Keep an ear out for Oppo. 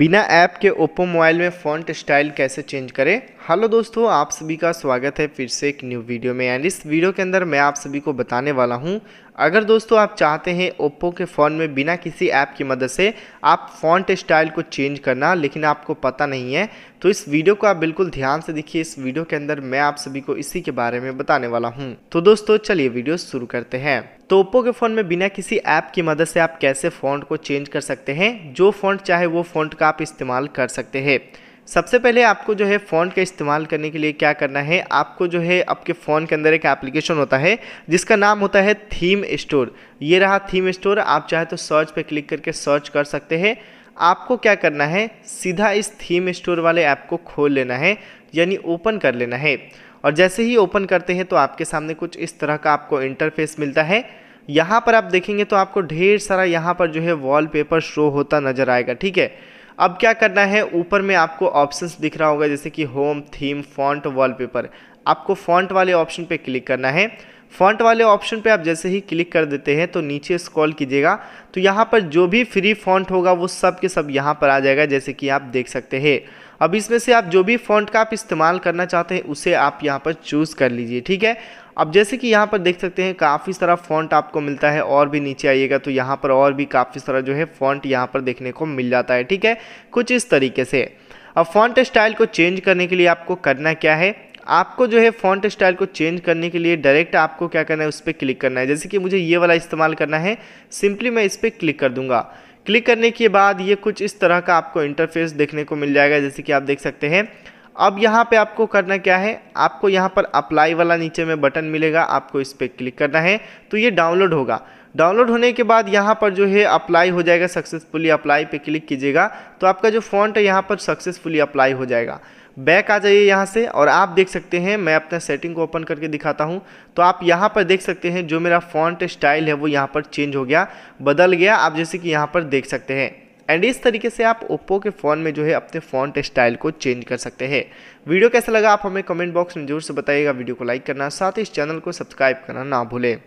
बिना ऐप के Oppo mobile में फ़ॉन्ट स्टाइल कैसे चेंज करें। हेलो दोस्तों, आप सभी का स्वागत है फिर से एक न्यू वीडियो में। एंड इस वीडियो के अंदर मैं आप सभी को बताने वाला हूं, अगर दोस्तों आप चाहते हैं ओप्पो के फ़ोन में बिना किसी ऐप की मदद से आप फ़ॉन्ट स्टाइल को चेंज करना, लेकिन आपको पता नहीं है, तो इस वीडियो को आप बिल्कुल ध्यान से देखिए। इस वीडियो के अंदर मैं आप सभी को इसी के बारे में बताने वाला हूँ। तो दोस्तों चलिए वीडियो शुरू करते हैं। तो ओप्पो के फ़ोन में बिना किसी ऐप की मदद से आप कैसे फ़ॉन्ट को चेंज कर सकते हैं, जो फ़ॉन्ट चाहे वो फ़ॉन्ट का आप इस्तेमाल कर सकते हैं। सबसे पहले आपको जो है फ़ॉन्ट का इस्तेमाल करने के लिए क्या करना है, आपको जो है आपके फ़ोन के अंदर एक एप्लीकेशन होता है जिसका नाम होता है थीम स्टोर। ये रहा थीम स्टोर, आप चाहे तो सर्च पे क्लिक करके सर्च कर सकते हैं। आपको क्या करना है, सीधा इस थीम स्टोर वाले ऐप को खोल लेना है, यानी ओपन कर लेना है। और जैसे ही ओपन करते हैं तो आपके सामने कुछ इस तरह का आपको इंटरफेस मिलता है। यहाँ पर आप देखेंगे तो आपको ढेर सारा यहाँ पर जो है वॉलपेपर शो होता नज़र आएगा। ठीक है, अब क्या करना है, ऊपर में आपको ऑप्शंस दिख रहा होगा जैसे कि होम, थीम, फॉन्ट, वॉलपेपर। आपको फॉन्ट वाले ऑप्शन पे क्लिक करना है। फॉन्ट वाले ऑप्शन पे आप जैसे ही क्लिक कर देते हैं तो नीचे स्क्रॉल कीजिएगा तो यहाँ पर जो भी फ्री फॉन्ट होगा वो सब के सब यहाँ पर आ जाएगा, जैसे कि आप देख सकते हैं। अब इसमें से आप जो भी फॉन्ट का आप इस्तेमाल करना चाहते हैं उसे आप यहाँ पर चूज़ कर लीजिए। ठीक है, अब जैसे कि यहाँ पर देख सकते हैं काफ़ी सारा फॉन्ट आपको मिलता है। और भी नीचे आइएगा तो यहाँ पर और भी काफ़ी सारा जो है फॉन्ट यहाँ पर देखने को मिल जाता है। ठीक है, कुछ इस तरीके से। अब फॉन्ट स्टाइल को चेंज करने के लिए आपको करना क्या है, आपको जो है फॉन्ट स्टाइल को चेंज करने के लिए डायरेक्ट आपको क्या करना है, उस पर क्लिक करना है। जैसे कि मुझे ये वाला इस्तेमाल करना है, सिंपली मैं इस पर क्लिक कर दूंगा। क्लिक करने के बाद ये कुछ इस तरह का आपको इंटरफेस देखने को मिल जाएगा, जैसे कि आप देख सकते हैं। अब यहाँ पे आपको करना क्या है, आपको यहाँ पर अप्लाई वाला नीचे में बटन मिलेगा, आपको इस पर क्लिक करना है तो ये डाउनलोड होगा। डाउनलोड होने के बाद यहाँ पर जो है अप्लाई हो जाएगा, सक्सेसफुली अप्लाई पे क्लिक कीजिएगा तो आपका जो फॉन्ट है यहाँ पर सक्सेसफुली अप्लाई हो जाएगा। बैक आ जाइए यहाँ से और आप देख सकते हैं, मैं अपना सेटिंग को ओपन करके दिखाता हूँ। तो आप यहाँ पर देख सकते हैं जो मेरा फॉन्ट स्टाइल है वो यहाँ पर चेंज हो गया, बदल गया, आप जैसे कि यहाँ पर देख सकते हैं। एंड इस तरीके से आप ओप्पो के फ़ोन में जो है अपने फॉन्ट स्टाइल को चेंज कर सकते हैं। वीडियो कैसा लगा आप हमें कमेंट बॉक्स में जरूर से बताइएगा। वीडियो को लाइक करना, साथ ही इस चैनल को सब्सक्राइब करना ना भूलें।